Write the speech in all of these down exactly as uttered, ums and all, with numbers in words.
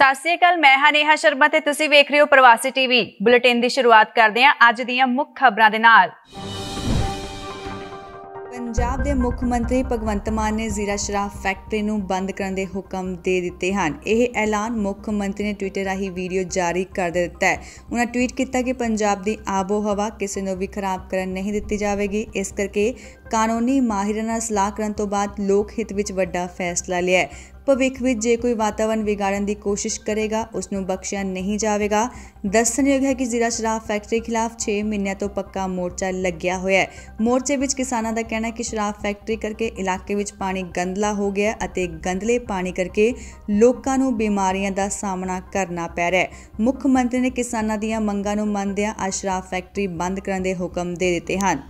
ਸਤਿ ਸ਼੍ਰੀ ਅਕਾਲ मैं ਹਾਂ ਨੇਹਾ ਸ਼ਰਮਾ ਤੇ ਤੁਸੀਂ ਵੇਖ ਰਹੇ ਹੋ ਪ੍ਰਵਾਸੀ ਟੀਵੀ ਬੁਲੇਟਿਨ ਦੀ ਸ਼ੁਰੂਆਤ ਕਰਦੇ ਹਾਂ ਅੱਜ ਦੀਆਂ ਮੁੱਖ ਖਬਰਾਂ ਦੇ ਨਾਲ। पंजाब के मुख्यमंत्री भगवंत मान ने जीरा शराब फैक्टरी नूं बंद करने के हुक्म दे दिते हैं। यह ऐलान मुख्यमंत्री ने ट्विटर राही वीडियो जारी कर दिता है। उन्हें ट्वीट किया कि पंजाब की आबो हवा किसी को भी खराब करन नहीं दिती जाएगी, इस करके कानूनी माहिरां नाल सलाह करन तो बाद लोक हित विच वड्डा फैसला लिया है। भविख में जो कोई वातावरण बिगाड़न की कोशिश करेगा उसनूं बख्शिया नहीं जाएगा। दस्सणयोग है कि जीरा शराब फैक्टरी खिलाफ छे महीनों तो पक्का मोर्चा लग्या होया है। मोर्चे विच किसानां दा कहना है कि शराब फैक्टरी करके इलाके विच पानी गंदला हो गया अते गंदले पानी करके लोकां नूं बीमारियां दा सामना करना पै रहा है। मुख्यमंत्री ने किसानां दीयां मंगां नूं मंनदिआं आ शराब फैक्टरी बंद करन दे हुकम दे दित्ते हन।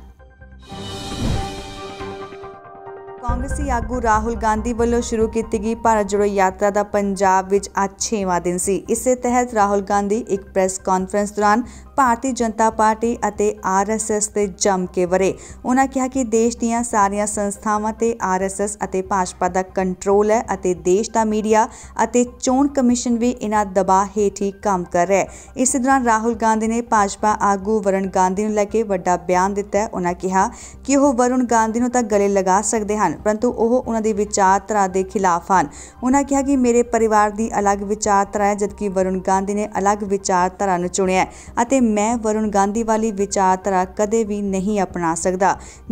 कांग्रेसी आगू राहुल गांधी वालों शुरू की गई भारत जोड़ो यात्रा का पंजाब में आज छेवां दिन सी। इस तहत राहुल गांधी एक प्रेस कॉन्फ्रेंस दौरान भारतीय जनता पार्टी अते आर एस एस ते जम के वरे। उन्होंने कहा कि देश दीयां सारियां संस्थावां ते आर एस एस अते भाजपा का कंट्रोल है अते देश का मीडिया अते चोण कमीशन भी इन्हां दबाव हेठ ही काम कर रहा है। इस दौरान राहुल गांधी ने भाजपा आगू वरुण गांधी नूं लैके वड्डा बयान दिता है। उन्होंने कहा कि वह वरुण गांधी नूं तां गले लगा सकदे हन परंतु वह उन्हां दी विचारधारा के खिलाफ हैं। उन्होंने कहा कि मेरे परिवार की अलग विचारधारा है जबकि वरुण गांधी ने अलग विचारधारा नूं चुणिया है। मैं वरुण गांधी वाली विचारधारा कदे भी नहीं अपना सकता।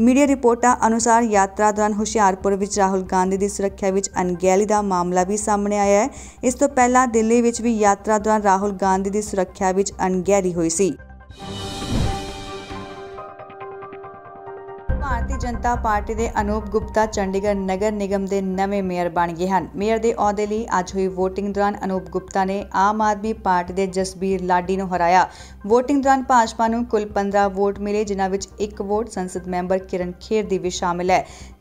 मीडिया रिपोर्टां अनुसार यात्रा दौरान हुशियारपुर विच राहुल गांधी की सुरक्षा विच अणगहिली का मामला भी सामने आया है। इस तो पहला दिल्ली विच भी यात्रा दौरान राहुल गांधी की सुरक्षा विच अणगहिली हुई सी। भारतीय जनता पार्टी के अनूप गुप्ता चंडीगढ़ नगर निगम के नवे मेयर बन गए हैं। मेयर के अहदे लिए अज हुई वोटिंग दौरान अनूप गुप्ता ने आम आदमी पार्टी के जसबीर लाडी को हराया। वोटिंग दौरान भाजपा को कुल पंद्रह वोट मिले जिन्हों में एक वोट संसद मैंबर किरण खेर की भी शामिल है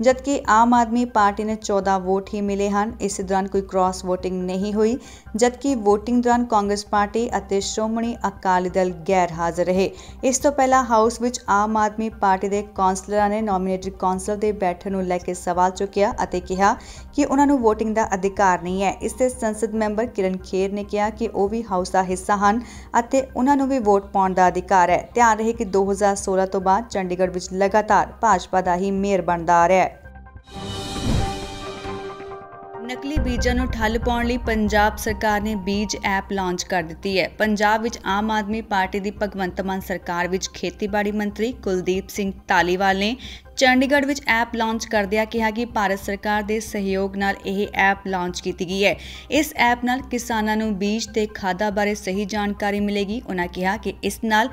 जबकि आम आदमी पार्टी ने चौदह वोट ही मिले हैं। इस दौरान कोई क्रॉस वोटिंग नहीं हुई जबकि वोटिंग दौरान कांग्रेस पार्टी और श्रोमणी अकाली दल गैर हाजिर रहे। इस तो पहला हाउस में आम आदमी पार्टी के कौंसलर ने नॉमिनेटेड कौंसल के बैठक को लेकर सवाल चुकया कहा कि उन्होंने वोटिंग का अधिकार नहीं है। इससे संसद मैंबर किरण खेर ने कहा कि वह भी हाउस का हिस्सा हैं और उन्होंने भी वोट पाने का अधिकार है। ध्यान रहे कि दो हज़ार सोलह तो बाद चंडीगढ़ में लगातार भाजपा का ही मेयर बनता आ रहा है। नकली बीजा नूं ठल पाउण लई पंजाब सरकार ने बीज ऐप लॉन्च कर दी है। पंजाब विच आम आदमी पार्टी की भगवंत मान सरकार विच खेतीबाड़ी मंत्री कुलदीप सिंह धालीवाल ने चंडीगढ़ में ऐप लॉन्च करदिया कहा कि भारत सरकार के सहयोग नाल यह ऐप लॉन्च की गई है। इस ऐप नाल किसानों बीज ते खादा बारे सही जानकारी मिलेगी। उन्होंने कहा कि इस नाल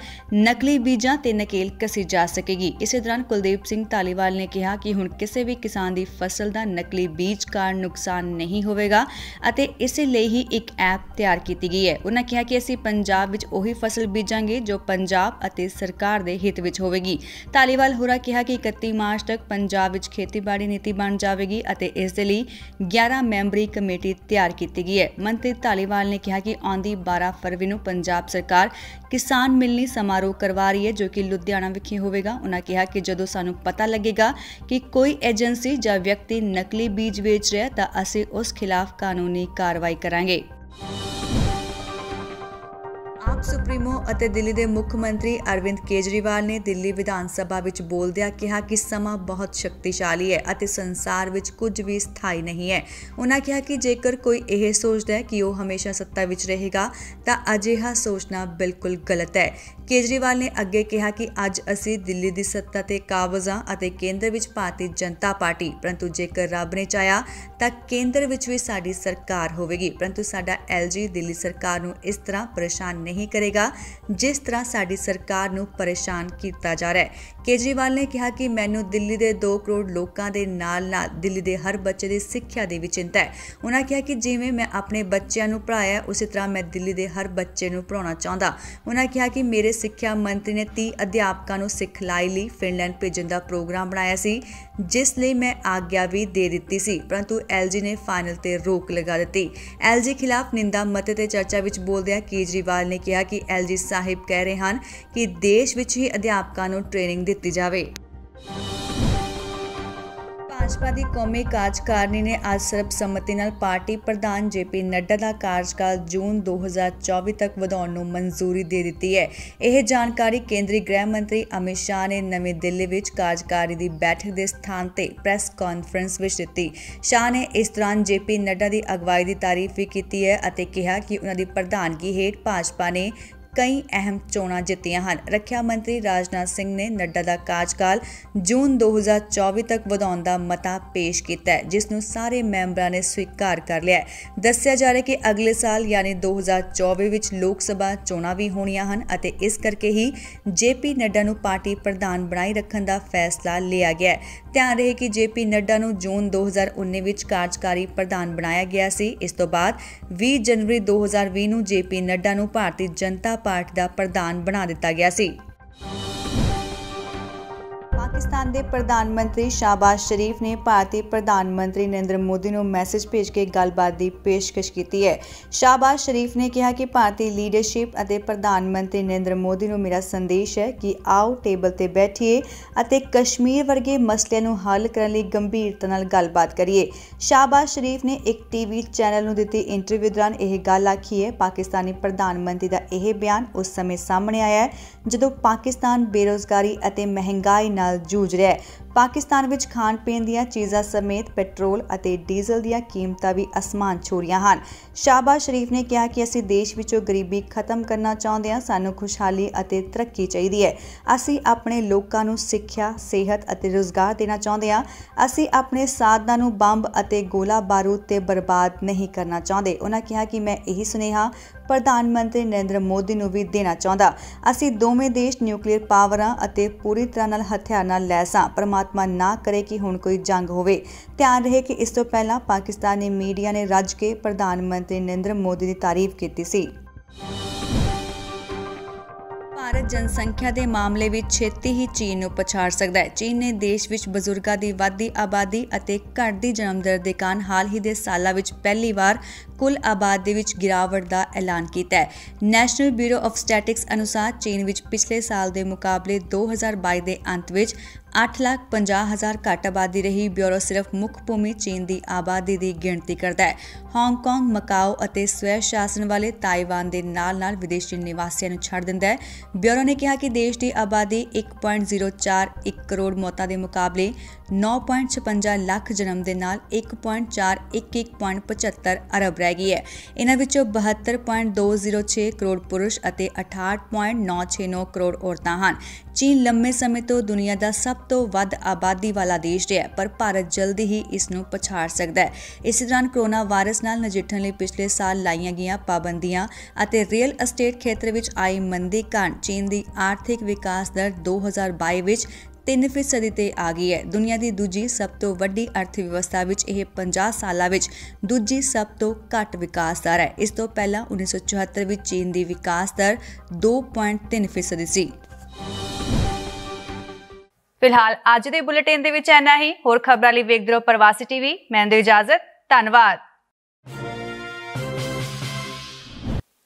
नकली बीजा ते नकेल कसी जा सकेगी। इसी दौरान कुलदीप सिंह धालीवाल ने कहा कि हुण किसी भी किसान की फसल का नकली बीज कारण नुकसान नहीं होगा अते इसलिए ही एक ऐप तैयार की गई है। उन्होंने कहा कि असीं पंजाब विच उही फसल बीजांगे जो पंजाब अते सरकार दे हित विच होवेगी। धालीवाल होरां कहा कि इकतीस मार्च तक पंजाब विच खेतीबाड़ी नीति बन जाएगी अते इस दे लई ग्यारह मैंबरी कमेटी तैयार की गई है। मंत्री धालीवाल ने कहा कि आउंदी बारह फरवरी नूं पंजाब सरकार किसान मिलनी समारोह करवा रही है जो कि लुधियाना विखे होगा। उन्होंने कहा कि जदों सानू पता लगेगा कि कोई एजेंसी या व्यक्ति नकली बीज बेच रहा है तो असीं उस खिलाफ कानूनी कार्रवाई करांगे। आप सुप्रीमो अते दिल्ली के मुख्यमंत्री अरविंद केजरीवाल ने दिल्ली विधानसभा विच बोलदिया कहा कि समा बहुत शक्तिशाली है अते संसार विच कुछ भी स्थाई नहीं है। उन्होंने कहा कि जेकर कोई यह सोचता है कि वह हमेशा सत्ता विच रहेगा तो अजिहा सोचना बिल्कुल गलत है। केजरीवाल ने अगे कहा कि अज असी दिल्ली की सत्ता ते काबज़ हां अते केंद्र विच भारतीय जनता पार्टी परंतु जेकर रब ने चाहा तो केंद्र विच भी साडी सरकार होवेगी परंतु साडा एल जी दिल्ली सरकार नूं इस तरह परेशान नहीं करेगा जिस तरह साडी सरकार नूं परेशान किया जा रहा है। केजरीवाल ने कहा कि मैनू दिल्ली के दो करोड़ लोगों के नाल नाल दिल्ली के हर बच्चे की सिक्ख्या की भी चिंता है। उन्होंने कहा कि जिवें मैं अपने बच्चों नूं पढ़ाया उसी तरह मैं दिल्ली के हर बच्चे नूं पढ़ाउणा चाहुंदा। उन्होंने कहा कि मेरे सिक्ख्या मंत्री ने तीस अध्यापकों को सिखलाई लई फिनलैंड भेजण का प्रोग्राम बनाया सी जिस लई मैं आग्या भी दे दित्ती सी परंतु एल जी ने फाइनल ते रोक लगा दी। एल जी खिलाफ निंदा मते ते चर्चा विच बोलदिया केजरीवाल ने कहा कि एल जी साहिब कह रहे हैं कि देश विच ही अध्यापकों को ट्रेनिंग दी जाए। भाजपा की कौमी कार्यकारिणी ने आज सर्बसम्मति नाल पार्टी प्रधान जेपी नड्डा का कार्यकाल जून दो हज़ार चौबीस तक वधाउण नूं मंजूरी दे दी है। यह जानकारी केंद्रीय गृह मंत्री अमित शाह ने नवी दिल्ली में कार्यकारी की बैठक के स्थान पर प्रैस कॉन्फ्रेंस में दी। शाह ने इस दौरान जेपी नड्डा की अगवाई की तारीफ भी की है और कहा कि उन्होंने प्रधानगी हेठ भाजपा ने कई अहम चोणां जीतियां हैं। रक्षा मंत्री राजनाथ सिंह ने नड्डा का कार्यकाल जून दो हज़ार चौबीस तक वधाउण दा मता पेश किया है, जिसनूं सारे मैंबरां ने स्वीकार कर लिया है। दस्सिया जा रहा है कि अगले साल यानी दो हज़ार चौबीस विच लोक सभा चोणां भी होणियां हन अते इस करके ही जेपी नड्डा नूं पार्टी प्रधान बनाई रखण दा फैसला लिया गया है। ध्यान रहे कि जेपी नड्डा नूं जून दो हज़ार उन्नीस विच कार्यकारी प्रधान बनाया गया सी। इस तों बाद बीस जनवरी दो हज़ार बीस नूं जेपी नड्डा नूं भारतीय जनता पार्टी का प्रधान बना दिता गया सी। पाकिस्तान के प्रधानमंत्री शाहबाज शरीफ ने भारतीय प्रधानमंत्री नरेंद्र मोदी को मैसेज भेज के गलबात की पेशकश की है। शाहबाज शरीफ ने कहा कि भारतीय लीडरशिप और प्रधानमंत्री नरेंद्र मोदी को मेरा संदेश है कि आओ टेबल पर बैठिए और कश्मीर वर्गे मसलों को हल करने लिए गंभीरता नाल गलबात करिए। शाहबाज शरीफ ने एक टीवी चैनल को दिती इंटरव्यू दौरान यह गल आखी है। पाकिस्तानी प्रधानमंत्री का यह बयान उस समय सामने आया है जदों पाकिस्तान बेरोजगारी और महंगाई नाल जूझ रहा है। पाकिस्तान विच खाण पीण दीआं चीज़ां समेत पेट्रोल अते डीजल दीआं कीमतां भी आसमान छू रहीआं हन। शाहबाज शरीफ ने कहा कि असीं देश विचों गरीबी खत्म करना चाहुंदे हां। सानूं खुशहाली अते तरक्की चाहीदी है। असीं अपने लोकां नूं सिक्ख्या सेहत अते रोज़गार देना चाहुंदे हां। असीं अपने साधनां नूं बंब अते गोला बारूद ते बर्बाद नहीं करना चाहुंदे। उन्हां कहा कि मैं यही सुनेहा प्रधानमंत्री नरेंद्र मोदी नूं भी देना चाहुंदा। असीं दोवें देश न्यूकलीयर पावरां अते पूरी तरह नाल हथियार नाल लैस हां। परमात्मा ना करे कि हुण कोई जंग होवे। ध्यान रहे कि इस तो पहला पाकिस्तानी मीडिया ने रज के प्रधानमंत्री नरेंद्र मोदी की तारीफ की सी। भारत जनसंख्या के मामले में छेती ही चीन को पछाड़ सकता है। चीन ने देश में बजुर्गों की वाधी आबादी और घटती जन्म दर के कारण हाल ही के सालों में पहली बार कुल आबादी में गिरावट का ऐलान किया है। नैशनल ब्यूरो ऑफ स्टैटिस्टिक्स अनुसार चीन में पिछले साल के मुकाबले दो हज़ार बाईस के अंत में आठ लाख पंजाह हज़ार घट आबादी रही। ब्यूरो सिर्फ मुख्य भूमि चीन की आबादी की गिणती करता है। हांगकांग मकाओ और स्वै शासन वाले ताइवान के नाल नाल विदेशी निवासियों को छड़ दिंदा है। ब्यूरो ने कहा कि देश की आबादी एक पॉइंट जीरो चार एक करोड़ मौतां के मुकाबले नौ पॉइंट छपंजा लाख जन्म के नाल एक पॉइंट चार एक एक पॉइंट पचहत्तर अरब रह गई है। इन्हां विचों बहत्तर पॉइंट दो जीरो छे करोड़ पुरुष और अठाहठ पॉइंट नौ छे नौ करोड़ औरतां हैं। चीन लंबे समय तो दुनिया का सब तो वध आबादी वाला देश है, पर भारत जल्दी ही इसनूं पछाड़ सकता है। इस दौरान कोरोना वायरस नाल नजिठण लई पिछले साल लाइया गई पाबंदियां अते रियल एस्टेट खेतर विच आई मंदी कारण चीन की आर्थिक विकास दर दो हज़ार बाई विच तीन फीसदी ते आ गई है। दुनिया की दूजी सब तो वड्डी अर्थव्यवस्था विच यह पचास सालां विच दूजी सब तो घट विकास दर है। इस तो पहला उन्नीस सौ चौहत्तर में चीन की विकास दर दो पॉइंट तीन फीसदी सी। फिलहाल आज दे बुलेटिन दे विच इन्ना ही। होर खबरां लई वेखदे रहो प्रवासी टीवी। मैं इजाजत, धन्नवाद।